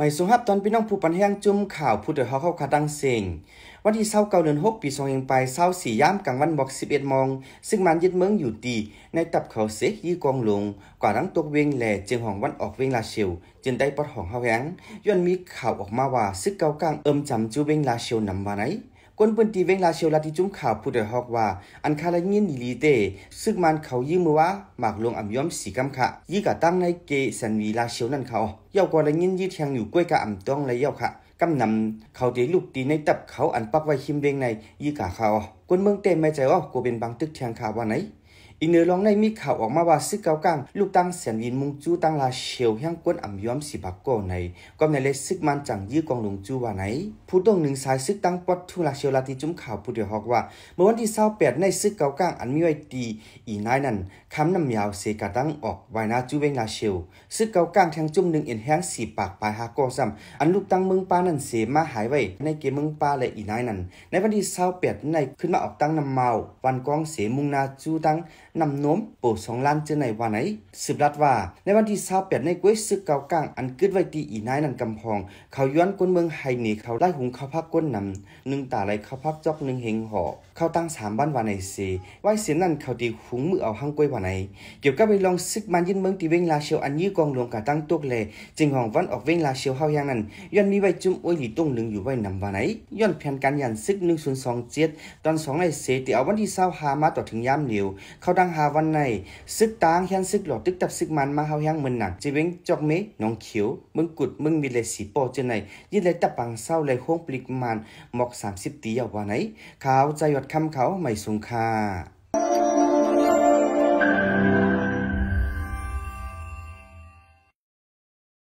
หมายสุภาพตอนพี่น้องผู้ปันแห้งจุ่มข่าวผู้เดือดเข้าคาดังเสียงวันที่29 เดือน 6ปี2025ไป24 ย่ำกลางวันบอก11 โมงซึ่งมันยึดเมืองอยู่ตีในตับเขาเสกยี่กองลงกว่าดังตกเวงแหล่เจียงห้องวันออกเวงลาเชียวจึงได้ปอดห้องเฮาแห้งย้อนมีข่าวออกมาว่าซึกเกากลางจำจูเวงลาเชียวนำมาไหนกวนปืนตีเวงลาเชียวลาติจุ่มข่าวผู้เดือดฮอกว่าอันคาละยินดีลีเตซึ่งมันเขายื่มือว่าหมากลงอ่ำย้อมสีกำขะยี่กะตั้งในเกสันวีลาเชียวนั่นเขาเยาวกว่าละยินยืดแทงอยู่กล้วยกะอ่ำต้องไรเยาวขะกำนำเขาเดลูกตีในตับเขาอันปักไว้คิมเวงในยี่กะเขากวนเมืองเต็มไม่ใจว่ากูเป็นบางตึกแทงข่าวว่าไหนอีเนื้อร้องในมีข่าวออกมาว่าซึกเกากลางลูกตั้งแสนวินมุงจูตั้งลาเชียวแห่งกวนอ่ำย้อมสีบักโกในก็ในเลซึกมันจังยี่กองหลงจูว่าไหนผู้ต้องหนึ่งสายซึกตั้งปอดทุลาเชียวลาติจุ่มข่าวผู้เดือดฮอกว่าเมื่อวันที่28ในซึกเกากลางอันมีไว้ตีอีนายนั่นคำนำยาวเสกตั้งออกไว้นาจูเวงลาเชียวซึกเกากลางแทงจุ่มหนึ่งเอ็นแห้งสีปากปลายหากอซ้ำอันลูกตั้งเมืองป้านั่นเสมาหายไว้ในเกมเมืองป้าและอีนายนั่นในวันที่28ในขึ้นมาออกตั้งนำเมาวันกองเสมุงนาจูตั้งนำน้มโปร2 ล้านเจอในวันไหนสืบรัดว่าในวันที่28ในกุ้ยซึกเกากลางอันกึดไว้ตีอีนายนันกำพองเขาย้อนก้นเมืองไฮหนีเขาได้หุงเขาพักก้นนำหนึ่งตาไหลเขาพักจอกหนึ่งเหงห่อเขาตั้ง3 บ้านวันไหนเสไว้เสียนั่นเขาตีหุงมือเอาห้างกุ้ยวันไหนเกี่ยวกับไปลองซึกมันยินเมืองตีเวงลาเชียวอันยี่กองหลวงกะตั้งตัวแลจึงห้องวันออกเวงลาเชียวเฮาย่างนั้นย้อนมีไว้จุ่มอ้อยหลีต้งหนึ่งอยู่ไว้นำวันไหนย้อนแผนการยันซึก1027ตอน2ในเสตีเอาวันที่25มาต่อถึงย่ำเหนียวเขาดังหาวันในซึกต่างแห่งซึกหลอดตึกตับซึกมันมาเฮาแห่งเมืองหนักจีเวงจอกเมฆน้องเขียวเมืองกุดเมืองมีเลสีปอเจนในยี่เลตับปังเศร้าเลยโค้งปลิกมันหมอก30 ตีเอาวันไหนเขาใจหยดคำเขาไม่สูงค่า